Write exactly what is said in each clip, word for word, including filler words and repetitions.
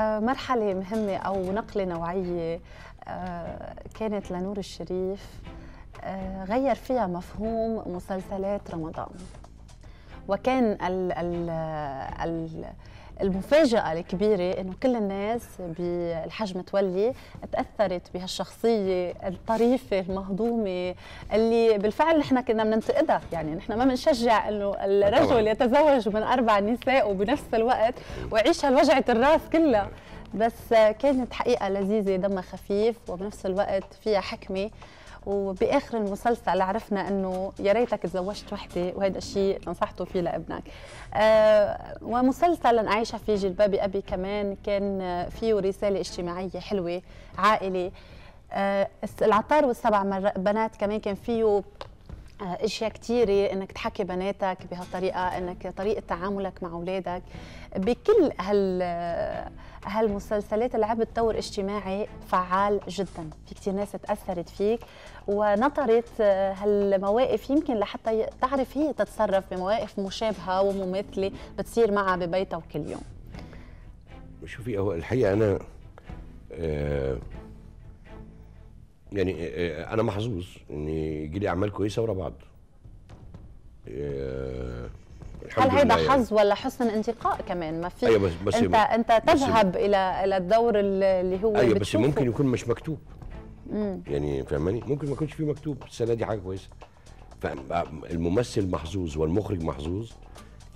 مرحلة مهمة أو نقلة نوعية كانت لنور الشريف غير فيها مفهوم مسلسلات رمضان، وكان المفاجأة الكبيرة إنه كل الناس بالحجم تولي تأثرت بهالشخصية الطريفة المهضومة اللي بالفعل نحن كنا بننتقدها، يعني نحن ما بنشجع إنه الرجل يتزوج من أربع نساء وبنفس الوقت ويعيش هالوجعة الراس كلها، بس كانت حقيقة لذيذة، دمها خفيف وبنفس الوقت فيها حكمة. وبآخر المسلسل عرفنا أنه يا ريتك تزوجت وحدة، وهذا الشيء نصحته فيه لابنك. أه ومسلسل أعيشها في جلبابي أبي كمان كان فيه رسالة اجتماعية حلوة، عائلة. أه العطار والسبع بنات كمان كان فيه اشياء كثيره، انك تحكي بناتك بهالطريقه، انك طريقه تعاملك مع اولادك. بكل هال هالمسلسلات لعبت دور اجتماعي فعال جدا، في كثير ناس تاثرت فيك ونطرت هالمواقف يمكن لحتى تعرف هي تتصرف بمواقف مشابهه ومماثله بتصير معها ببيتها وكل يوم. شوفي، هو الحقيقه انا آه يعني أنا محظوظ إن يجي لي أعمال كويسة ورا بعض. هل هيدا حظ ولا حسن انتقاء كمان؟ ما في. أيوة بس بس أنت أنت تذهب إلى إلى الدور اللي هو. أيوة بس ممكن يكون مش مكتوب. مم. يعني فهماني؟ ممكن ما يكونش فيه مكتوب، السنة دي حاجة كويسة. فالممثل محظوظ والمخرج محظوظ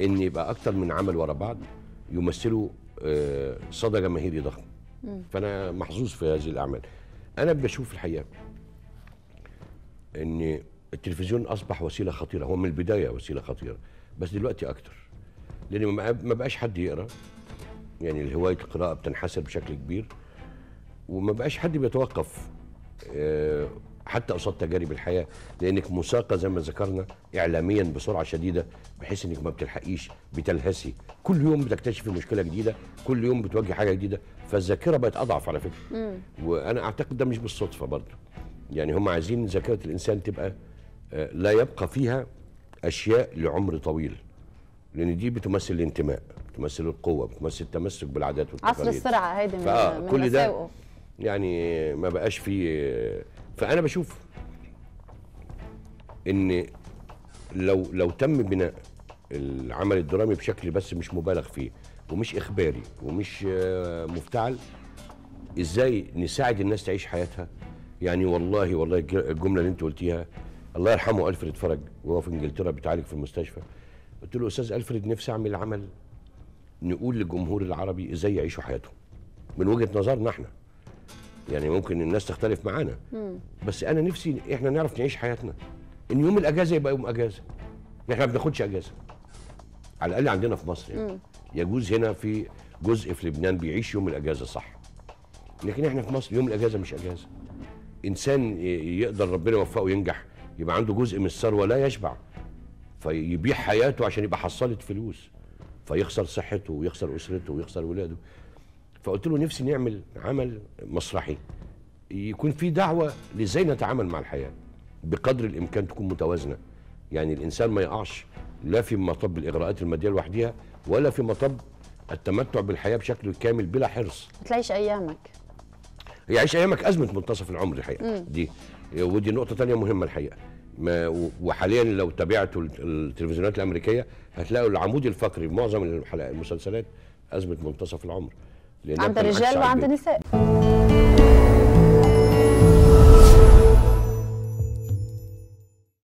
إن يبقى أكتر من عمل ورا بعض يمثلوا صدى جماهيري ضخم. فأنا محظوظ في هذه الأعمال. أنا بشوف الحقيقة إن التلفزيون أصبح وسيلة خطيرة، هو من البداية وسيلة خطيرة، بس دلوقتي أكتر، لأن ما بقاش حد يقرأ، يعني هواية القراءة بتنحسر بشكل كبير، وما بقاش حد بيتوقف حتى قصاد تجارب الحياة، لأنك مساقة زي ما ذكرنا إعلاميا بسرعة شديدة، بحيث إنك ما بتلحقيش، بتلهسي، كل يوم بتكتشفي مشكلة جديدة، كل يوم بتواجهي حاجة جديدة، فالذاكرة بقت أضعف على فكرة. مم. وأنا أعتقد ده مش بالصدفة برضه، يعني هم عايزين ذاكرة الإنسان تبقى لا يبقى فيها أشياء لعمر طويل، لأن دي بتمثل الانتماء، بتمثل القوة، بتمثل التمسك بالعادات والتقاليد. عصر السرعة هيدي من كل ده، يعني ما بقاش فيه. فأنا بشوف إن لو لو تم بناء العمل الدرامي بشكل بس مش مبالغ فيه ومش إخباري ومش مفتعل، إزاي نساعد الناس تعيش حياتها؟ يعني والله والله الجملة اللي أنت قلتيها، الله يرحمه ألفريد فرج وهو في إنجلترا بيتعالج في المستشفى، قلت له أستاذ ألفريد نفسي أعمل عمل نقول للجمهور العربي إزاي يعيشوا حياتهم من وجهة نظرنا إحنا، يعني ممكن الناس تختلف معانا، بس انا نفسي احنا نعرف نعيش حياتنا، ان يوم الاجازه يبقى يوم اجازه، احنا ما بناخدش اجازه على الاقل عندنا في مصر، يعني يجوز هنا في جزء في لبنان بيعيش يوم الاجازه صح، لكن احنا في مصر يوم الاجازه مش اجازه. انسان يقدر ربنا يوفقه ينجح يبقى عنده جزء من الثروه لا يشبع، فيبيع حياته عشان يبقى حصلت فلوس، فيخسر صحته ويخسر اسرته ويخسر ولاده. فقلت له نفسي نعمل عمل مسرحي يكون فيه دعوه لازاي نتعامل مع الحياه بقدر الامكان تكون متوازنه، يعني الانسان ما يقعش لا في مطب الاغراءات الماديه لوحديها ولا في مطب التمتع بالحياه بشكل كامل بلا حرص. بتعيش ايامك، يعيش ايامك ازمه منتصف العمر الحقيقه. مم. دي ودي نقطه ثانيه مهمه الحقيقه، ما وحاليا لو تابعتوا التلفزيونات الامريكيه هتلاقوا العمود الفقري معظم الحلقات المسلسلات ازمه منتصف العمر عند الرجال وعند النساء.